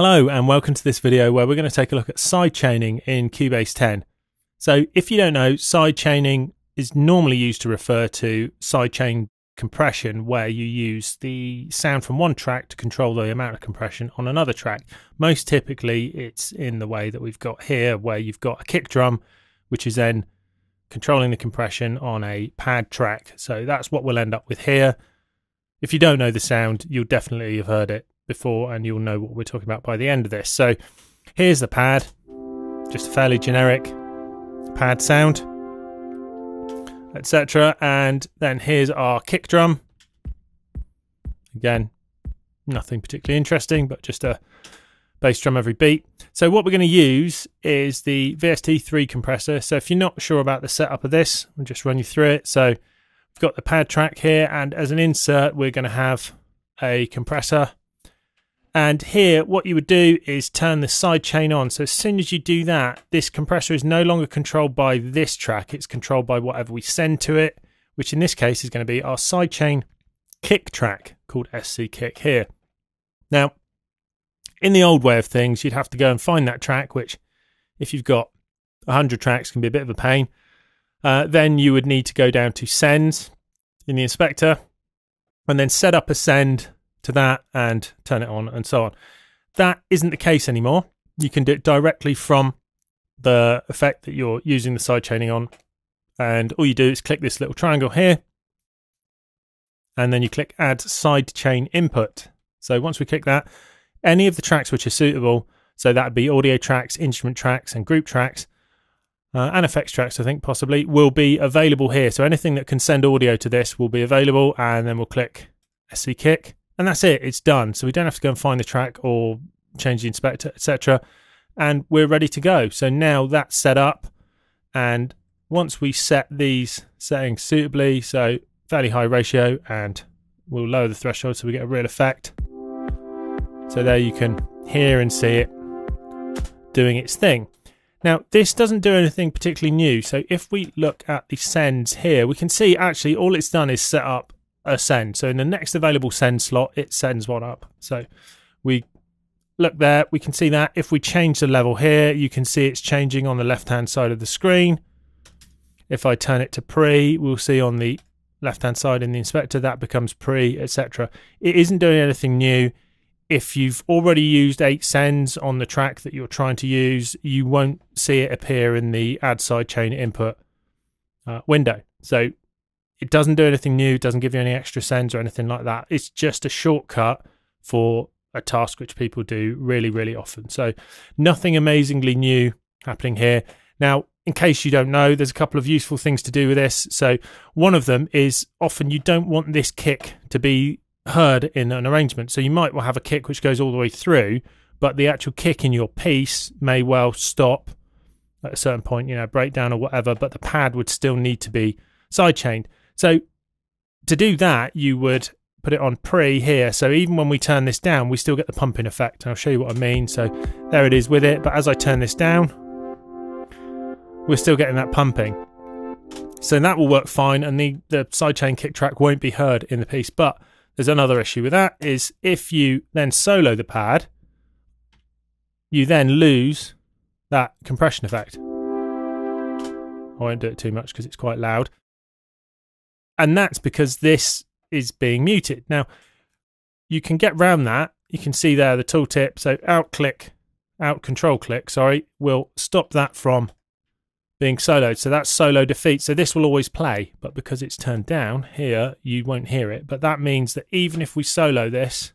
Hello and welcome to this video where we're going to take a look at sidechaining in Cubase 10. So if you don't know, sidechaining is normally used to refer to sidechain compression, where you use the sound from one track to control the amount of compression on another track. Most typically it's in the way that we've got here, where you've got a kick drum which is then controlling the compression on a pad track. So that's what we'll end up with here. If you don't know the sound, you'll definitely have heard it before and you'll know what we're talking about by the end of this. So here's the pad, just a fairly generic pad sound, etc. And then here's our kick drum, again nothing particularly interesting, but just a bass drum every beat. So what we're going to use is the VST3 compressor. So if you're not sure about the setup of this, I'll just run you through it. So we've got the pad track here, and as an insert we're going to have a compressor. And here what you would do is turn the sidechain on. So as soon as you do that, this compressor is no longer controlled by this track, it's controlled by whatever we send to it, which in this case is going to be our sidechain kick track called SC Kick here. Now in the old way of things, you'd have to go and find that track, which if you've got 100 tracks can be a bit of a pain. Then you would need to go down to sends in the inspector and then set up a send to that and turn it on and so on. That isn't the case anymore. You can do it directly from the effect that you're using the sidechaining on, and all you do is click this little triangle here and then you click add sidechain input. So once we click that, any of the tracks which are suitable, so that would be audio tracks, instrument tracks and group tracks and effects tracks I think possibly, will be available here. So anything that can send audio to this will be available, and then we'll click SC Kick. And that's it, it's done. So we don't have to go and find the track or change the inspector, etc. And we're ready to go. So now that's set up. And once we set these settings suitably, so fairly high ratio, and we'll lower the threshold so we get a real effect. So there you can hear and see it doing its thing. Now this doesn't do anything particularly new. So if we look at the sends here, we can see actually all it's done is set up a send. So in the next available send slot it sends one up. So we look there, we can see that if we change the level here, you can see it's changing on the left hand side of the screen. If I turn it to pre, we'll see on the left hand side in the inspector that becomes pre, etc. It isn't doing anything new. If you've already used 8 sends on the track that you're trying to use, you won't see it appear in the add sidechain input window. So it doesn't do anything new, doesn't give you any extra sends or anything like that. It's just a shortcut for a task which people do really, really often. So nothing amazingly new happening here. Now, in case you don't know, there's a couple of useful things to do with this. So one of them is often you don't want this kick to be heard in an arrangement. So you might well have a kick which goes all the way through, but the actual kick in your piece may well stop at a certain point, you know, breakdown or whatever, but the pad would still need to be sidechained. So to do that, you would put it on pre here. So even when we turn this down, we still get the pumping effect. And I'll show you what I mean. So there it is with it. But as I turn this down, we're still getting that pumping. So that will work fine. And the sidechain kick track won't be heard in the piece. But there's another issue with that, is if you then solo the pad, you then lose that compression effect. I won't do it too much because it's quite loud. And that's because this is being muted. Now, you can get around that. You can see there the tooltip. So out control click, will stop that from being soloed. So that's solo defeat. So this will always play, but because it's turned down here, you won't hear it. But that means that even if we solo this,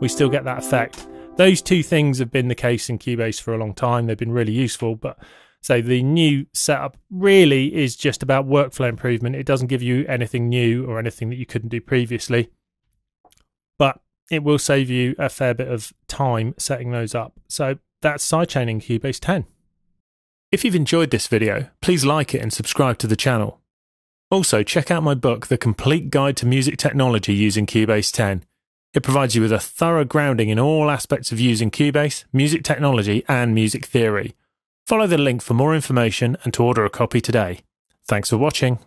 we still get that effect. Those two things have been the case in Cubase for a long time. They've been really useful, but so the new setup really is just about workflow improvement. It doesn't give you anything new or anything that you couldn't do previously, but it will save you a fair bit of time setting those up. So that's sidechaining Cubase 10. If you've enjoyed this video, please like it and subscribe to the channel. Also, check out my book, The Complete Guide to Music Technology Using Cubase 10. It provides you with a thorough grounding in all aspects of using Cubase, music technology, and music theory. Follow the link for more information and to order a copy today. Thanks for watching.